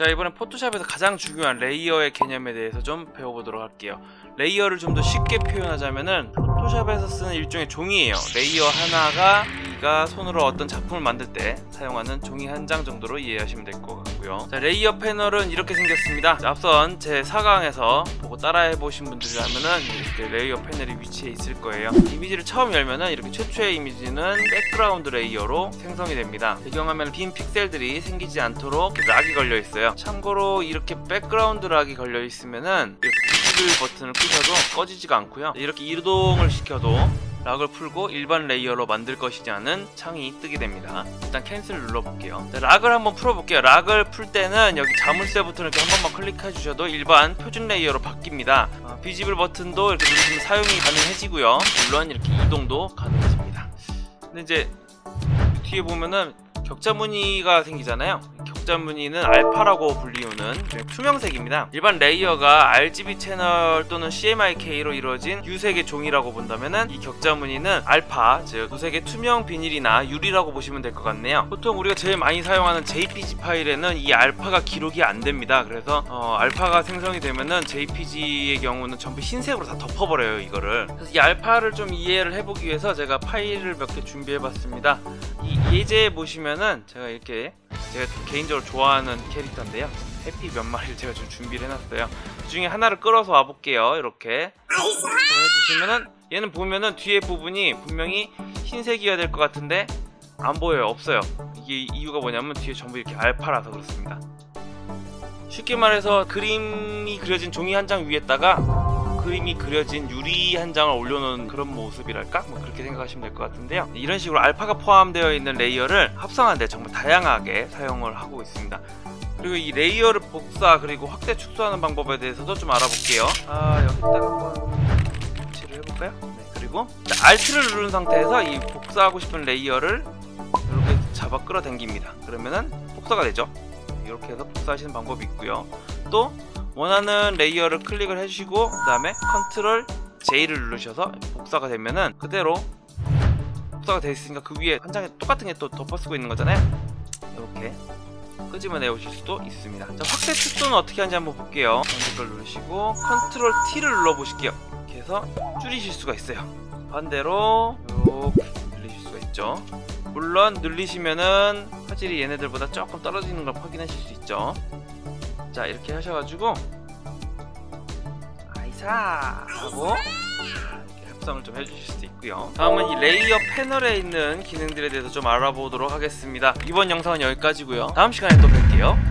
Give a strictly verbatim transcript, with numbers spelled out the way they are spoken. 자, 이번엔 포토샵에서 가장 중요한 레이어의 개념에 대해서 좀 배워보도록 할게요. 레이어를 좀 더 쉽게 표현하자면은 포토샵에서 쓰는 일종의 종이에요. 레이어 하나가 우리가 손으로 어떤 작품을 만들 때 사용하는 종이 한 장 정도로 이해하시면 될 것 같고요. 자, 레이어 패널은 이렇게 생겼습니다. 자, 앞선 제 사 강에서 보고 따라해보신 분들이라면은 이렇게 레이어 패널이 위치해 있을 거예요. 이미지를 처음 열면은 이렇게 최초의 이미지는 백그라운드 레이어로 생성이 됩니다. 배경화면에 빈 픽셀들이 생기지 않도록 락이 걸려 있어요. 참고로 이렇게 백그라운드 락이 걸려 있으면은 이렇게 디스플레이 버튼을 끄셔도 꺼지지가 않고요. 이렇게 이동을 시켜도 락을 풀고 일반 레이어로 만들 것이지 않은 창이 뜨게 됩니다. 일단 캔슬을 눌러볼게요. 자, 락을 한번 풀어볼게요. 락을 풀 때는 여기 자물쇠 버튼을 이렇게 한 번만 클릭해주셔도 일반 표준 레이어로 바뀝니다. 어, 비지블 버튼도 이렇게 누르시면 사용이 가능해지고요. 물론 이렇게 이동도 가능해집니다. 근데 이제 뒤에 보면은 격자 무늬가 생기잖아요. 격자 무늬는 알파라고 불리우는 투명색입니다. 일반 레이어가 알지비 채널 또는 씨엠아이케이로 이루어진 유색의 종이라고 본다면은 이 격자 무늬는 알파, 즉 무색의 투명 비닐이나 유리라고 보시면 될 것 같네요. 보통 우리가 제일 많이 사용하는 제이피지 파일에는 이 알파가 기록이 안 됩니다. 그래서 어, 알파가 생성이 되면은 제이피지의 경우는 전부 흰색으로 다 덮어버려요, 이거를. 그래서 이 알파를 좀 이해를 해보기 위해서 제가 파일을 몇 개 준비해봤습니다. 이 예제에 보시면 제가 이렇게 제가 개인적으로 좋아하는 캐릭터인데요, 해피 몇 마리를 제가 좀 준비를 해놨어요. 그 중에 하나를 끌어서 와볼게요. 이렇게 보여주시면은 얘는 보면은 뒤에 부분이 분명히 흰색이어야 될 것 같은데 안 보여요. 없어요. 이게 이유가 뭐냐면 뒤에 전부 이렇게 알파라서 그렇습니다. 쉽게 말해서 그림이 그려진 종이 한 장 위에다가 그림이 그려진 유리 한 장을 올려놓은 그런 모습이랄까? 뭐 그렇게 생각하시면 될 것 같은데요. 이런 식으로 알파가 포함되어 있는 레이어를 합성하는데 정말 다양하게 사용을 하고 있습니다. 그리고 이 레이어를 복사 그리고 확대 축소하는 방법에 대해서도 좀 알아볼게요. 아, 여기다가 한번 위치를 해볼까요? 네, 그리고 Alt를 누른 상태에서 이 복사하고 싶은 레이어를 이렇게 잡아 끌어당깁니다. 그러면은 복사가 되죠. 이렇게 해서 복사하시는 방법이 있고요. 또 원하는 레이어를 클릭을 해주시고 그 다음에 컨트롤 제이를 누르셔서 복사가 되면은 그대로 복사가 되어 있으니까 그 위에 한 장에 똑같은 게 또 덮어쓰고 있는 거잖아요. 이렇게 끄집어내오실 수도 있습니다. 자, 확대 축소는 어떻게 하는지 한번 볼게요. 컨트롤 누르시고 컨트롤 티를 눌러보실게요. 이렇게 해서 줄이실 수가 있어요. 반대로 이렇게 늘리실 수가 있죠. 물론 늘리시면은 화질이 얘네들보다 조금 떨어지는 걸 확인하실 수 있죠. 자, 이렇게 하셔가지고 아이사 하고 이렇게 합성을 좀 해주실 수도 있고요. 다음은 이 레이어 패널에 있는 기능들에 대해서 좀 알아보도록 하겠습니다. 이번 영상은 여기까지고요. 다음 시간에 또 뵐게요.